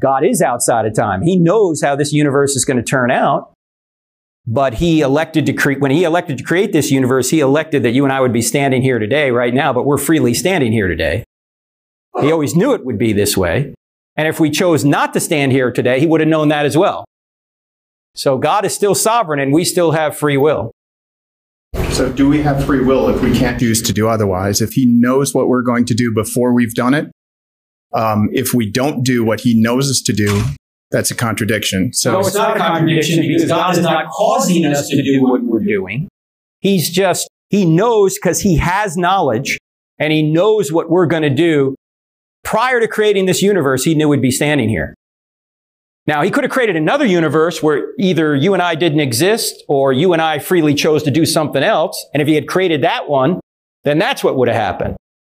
God is outside of time. He knows how this universe is going to turn out. But he elected to create, when he elected to create this universe, he elected that you and I would be standing here today, right now, but we're freely standing here today. He always knew it would be this way. And if we chose not to stand here today, he would have known that as well. So God is still sovereign and we still have free will. So do we have free will if we can't choose to do otherwise? If he knows what we're going to do before we've done it, if we don't do what he knows us to do, that's a contradiction. So no, it's not a contradiction because God is not causing us to do what we're doing. He's just, he knows because he has knowledge and he knows what we're going to do. Prior to creating this universe, he knew we'd be standing here. Now, he could have created another universe where either you and I didn't exist or you and I freely chose to do something else. And if he had created that one, then that's what would have happened.